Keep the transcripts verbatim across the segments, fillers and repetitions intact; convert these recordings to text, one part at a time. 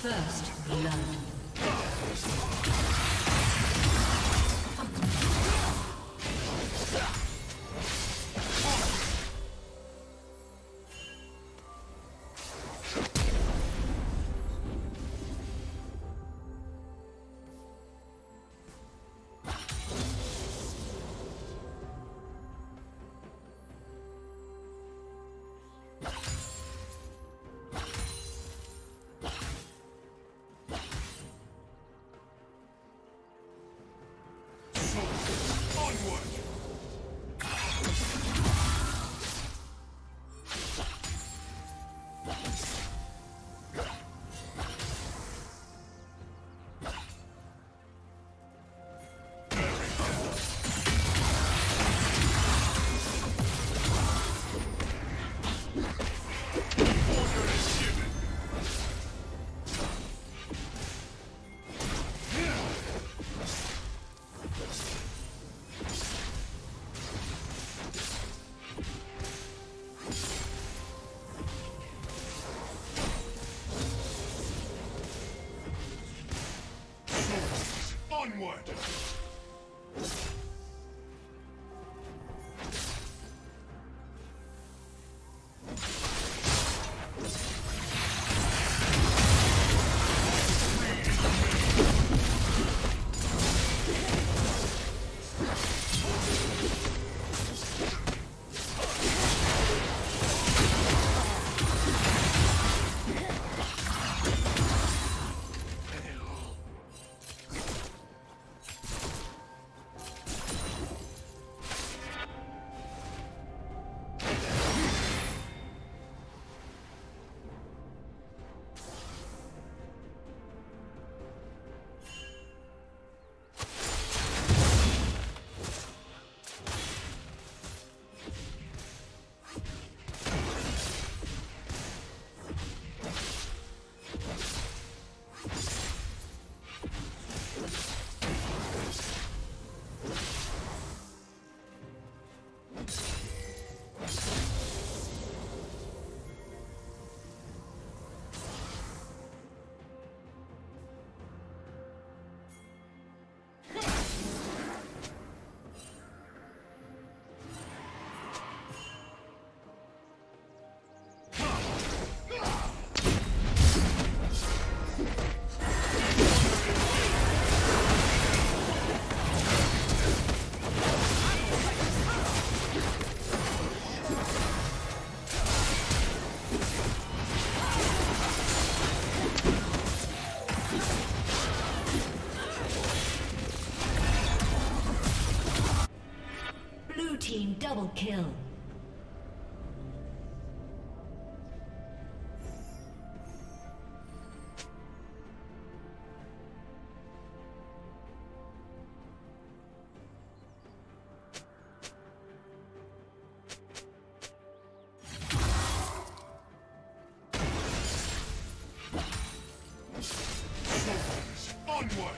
First blood. Onward! Double kill. Onward.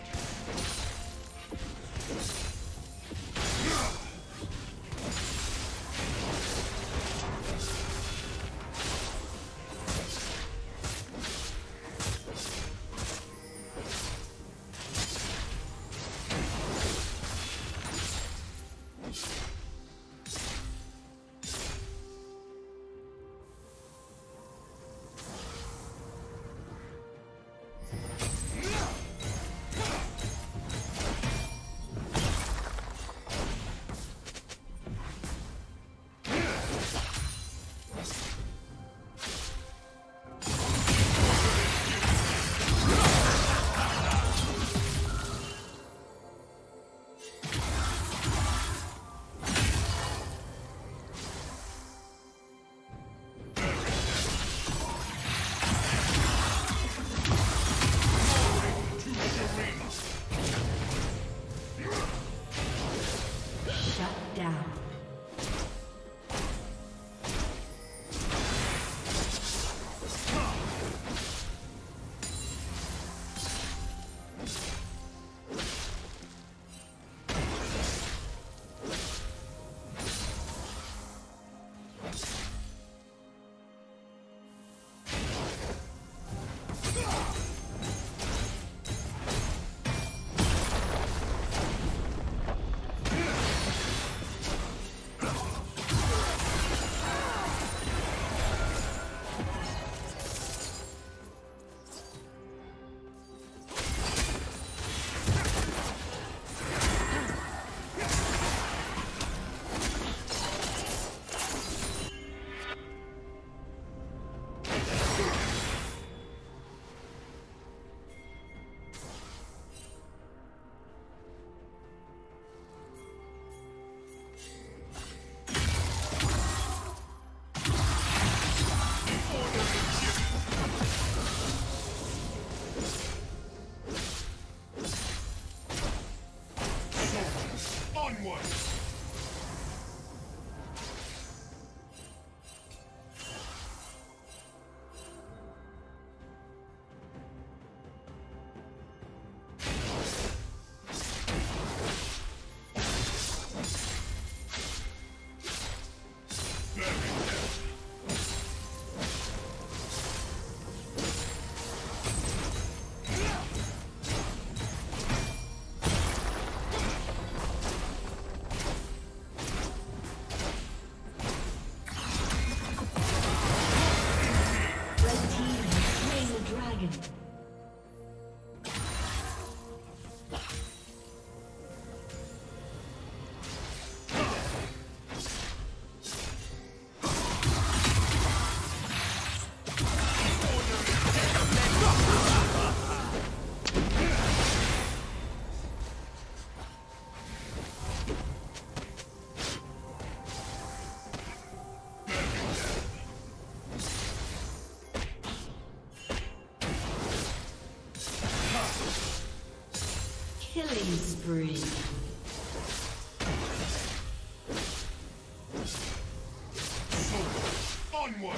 down. Killing spree. Onward.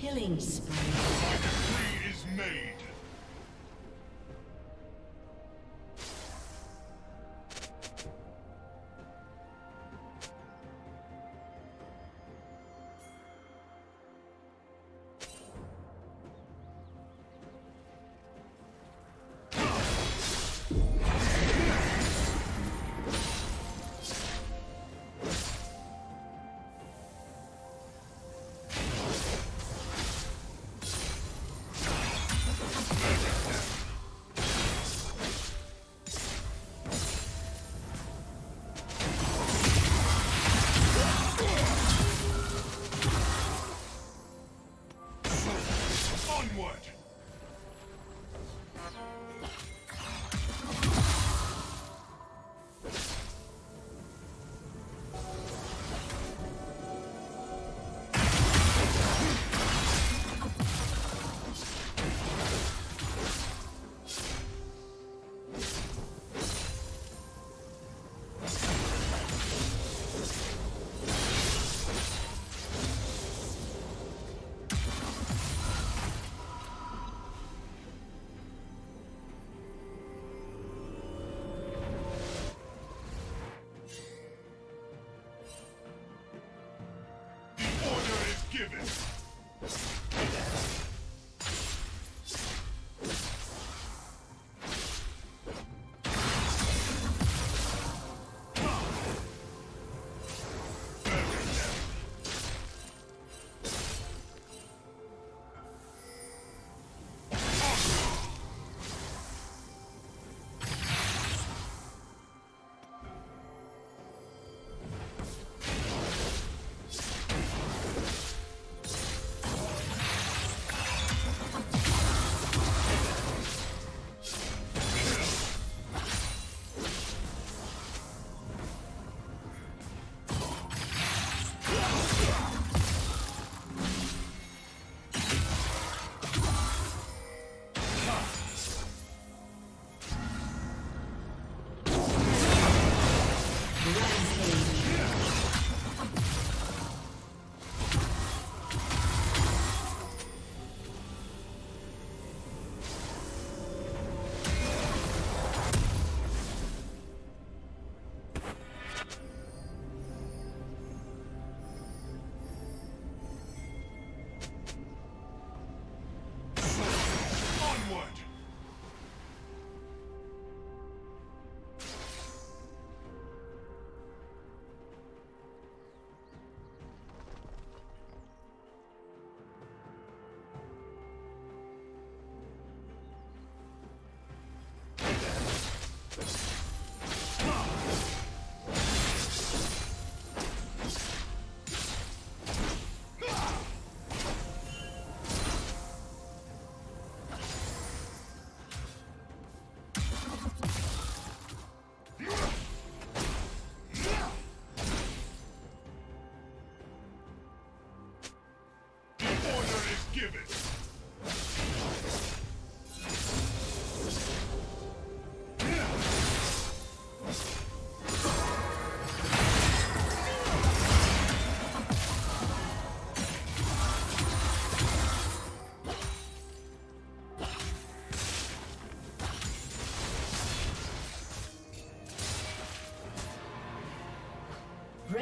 Killing spree. My decree is made.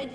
Red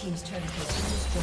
Team's turn to destroy.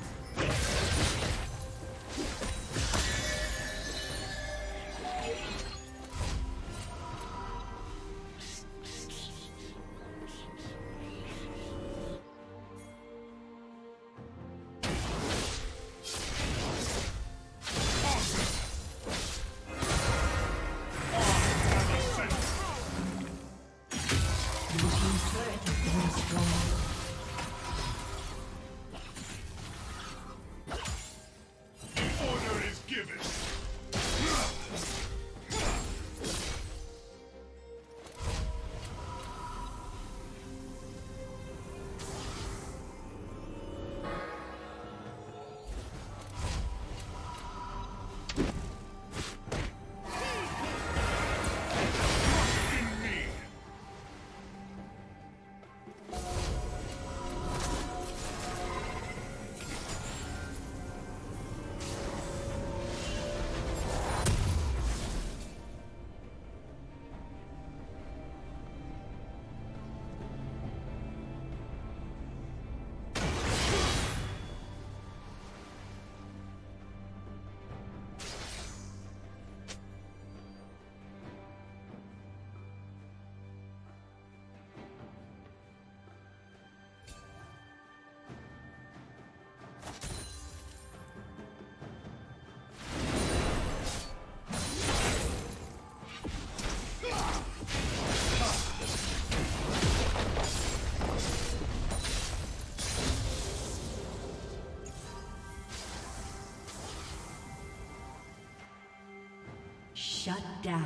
Shut down.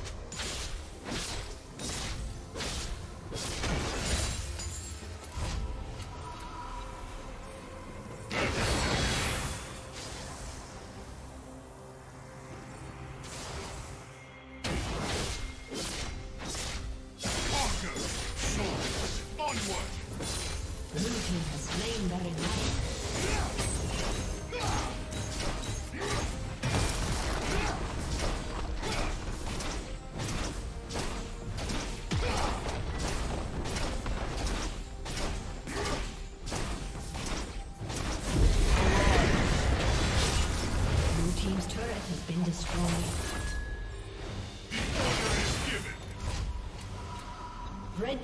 Red team's turret has been destroyed. Red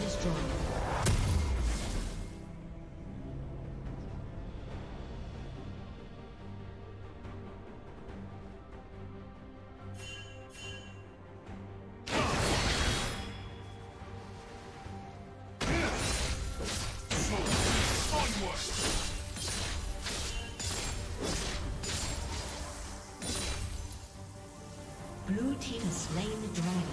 destroyed. Blue team has slain the dragon.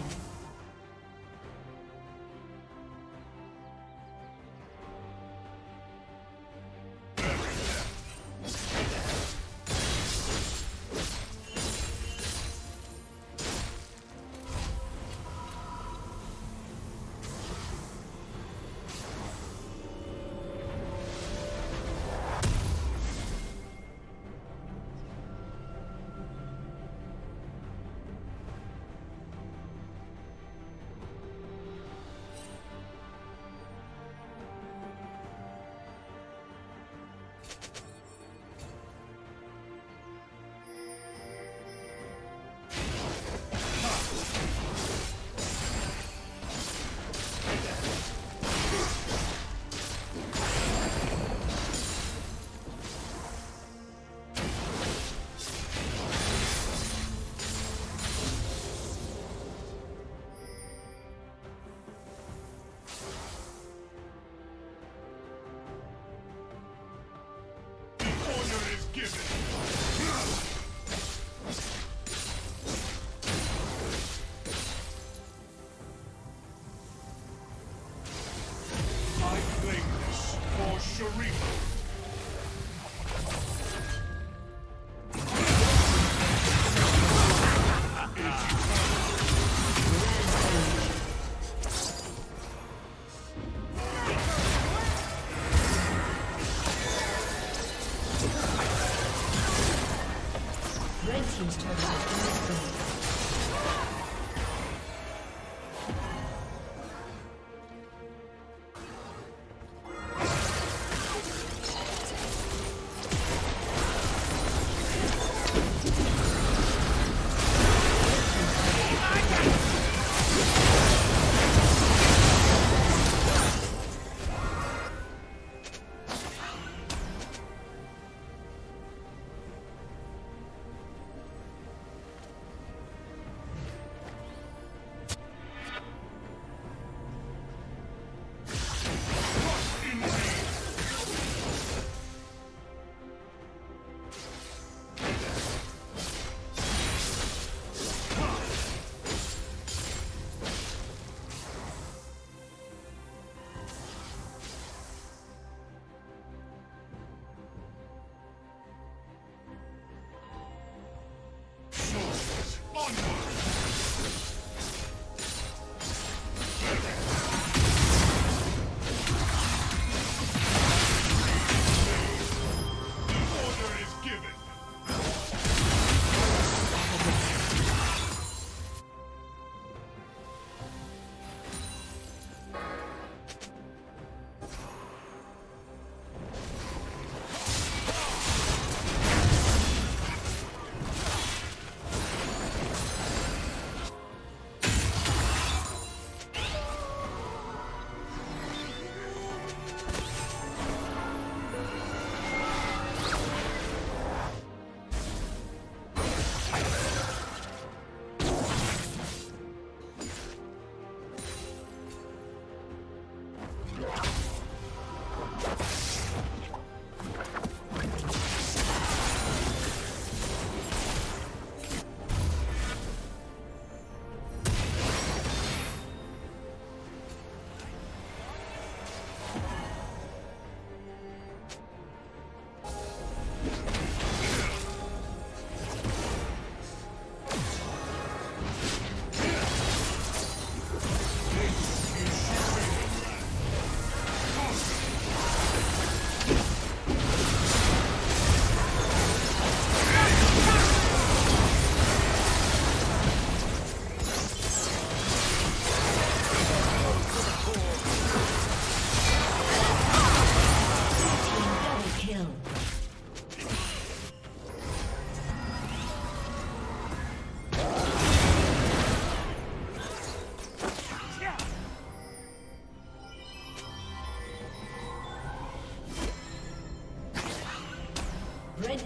Red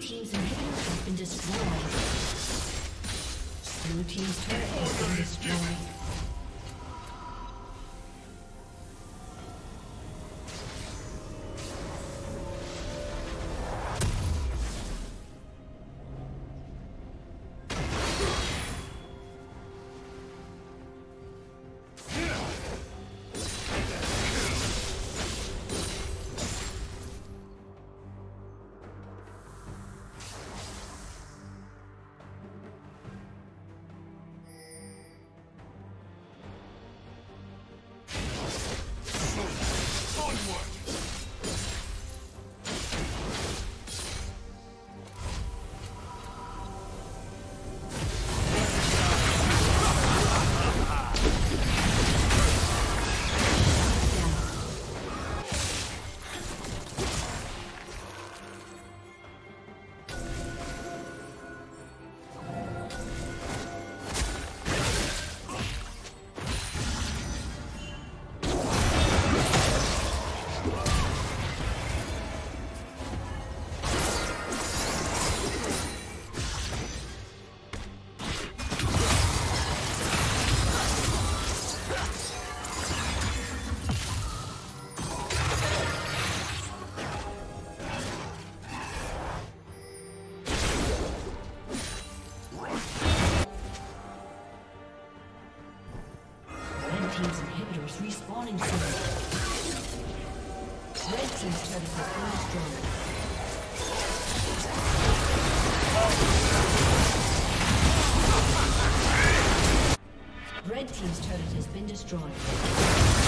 Team's inhibitors have been destroyed. Blue team's turret has been destroyed. Warning system. Red team's turret has been destroyed. Red team's turret has been destroyed.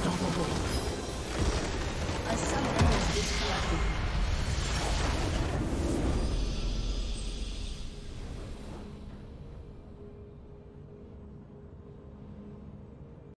Unstoppable. A summoner